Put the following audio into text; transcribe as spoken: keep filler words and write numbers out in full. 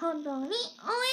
本当に応援